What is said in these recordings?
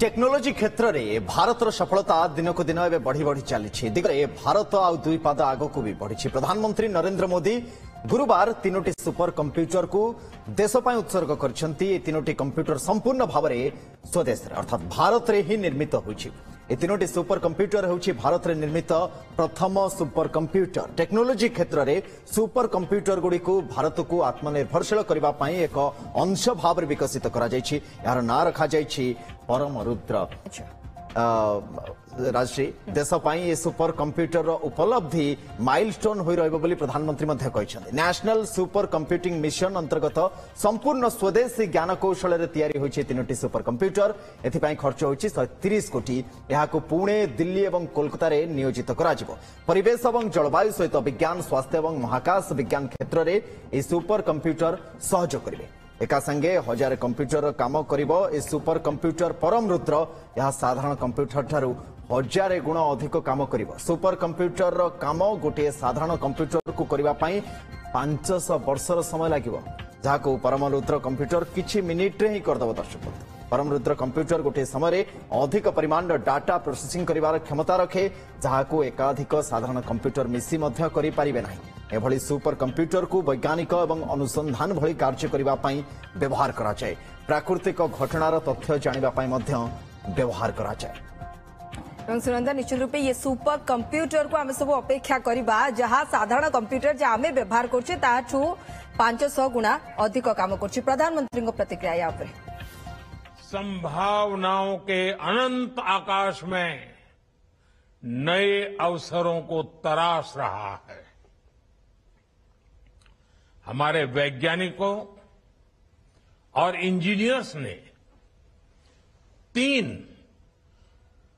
Technology क्षेत्र में भारतर सफलता दिनक दिन एवं बढ़ी बढ़ी चली दिग्गज भारत आउ दुई पाद आगक भी बढ़ी। प्रधानमंत्री नरेंद्र मोदी गुरुवार तीनोटी सुपर कंप्यूटर को देशपाई उत्सर्ग कर कंप्यूटर संपूर्ण भाव में स्वदेश अर्थात भारत में ही निर्मित होती। तीनोटी सुपर कंप्यूटर होची भारत में निर्मित प्रथम सुपर कंप्यूटर। टेक्नोलोजी क्षेत्र में सुपर कंप्यूटर गुड़ी भारत को आत्मनिर्भरशील करने एक अंश भाव में विकसित कर ना रखा परम रुद्र। राजश्री देशपाई सुपर कंप्यूटर उपलब्धि माइलस्टोन होई रहइबो बोली प्रधानमंत्री मध्ये कहिसथि। नेशनल सुपर कंप्यूटिंग मिशन अंतर्गत संपूर्ण स्वदेशी ज्ञान कौशल रे तयारी होइछे तीनोटी सुपर कंप्यूटर। एथि पई खर्च होइछे 130 कोटी। एहाको पुणे दिल्ली एवं कोलकाता रे नियोजित करा जिवो। परिवेश एवं जलवायु सहित विज्ञान स्वास्थ्य एवं महाकाश विज्ञान क्षेत्र रे ए सुपर कंप्यूटर सहयोग करिवे। एका संगे 1000 कंप्यूटर काम करिबो। ए सुपर कंप्यूटर परम रुद्र यह साधारण कंप्यूटर ठारू 1000 गुण अधिक काम करिबो। सुपर कंप्यूटर रो काम गोटे साधारण कंप्यूटर को करिबा पई 500 वर्षर समय लागिबो, जाहाको परम रुद्र कंप्यूटर किछि मिनिट रे ही कर दबो। दर्शक परम रुद्र कंप्यूटर गोटे समय अधिक परिमाण डाटा प्रोसेसिंग करिवार क्षमता रखे, जहाको एकाधिक साधारण कंप्यूटर मिसी मध्य करि पारिबे नाही। एभली सुपर कंप्यूटर को वैज्ञानिक एवं अनुसंधान भली कार्य करिबा पई व्यवहार करा जाए। प्राकृतिक घटनार तथ्य जानिबा पई मध्य व्यवहार करा जाए। सुनंदा निश्चित रूपे ये सुपर कंप्यूटर को आम सब अपेक्षा करवा, जहाँ साधारण कंप्यूटर जहाँ आम व्यवहार करुचे ताठू 500 गुणा अधिक काम कर। प्रधानमंत्री प्रतिक्रिया संभावनाओं के अनंत आकाश में नए अवसरों को तराश रहा है। हमारे वैज्ञानिकों और इंजीनियर्स ने 3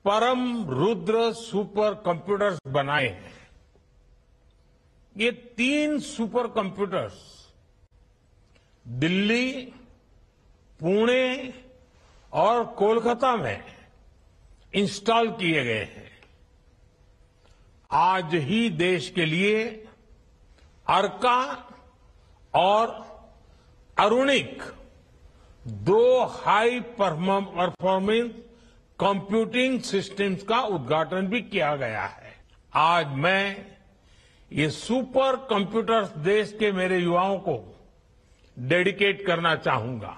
परम रुद्र सुपर कंप्यूटर्स बनाए हैं। ये 3 सुपर कंप्यूटर्स दिल्ली, पुणे और कोलकाता में इंस्टॉल किए गए हैं। आज ही देश के लिए अर्का और Arunika 2 high performance computing systems का उद्घाटन भी किया गया है। आज मैं ये सुपर कंप्यूटर्स देश के मेरे युवाओं को डेडिकेट करना चाहूंगा।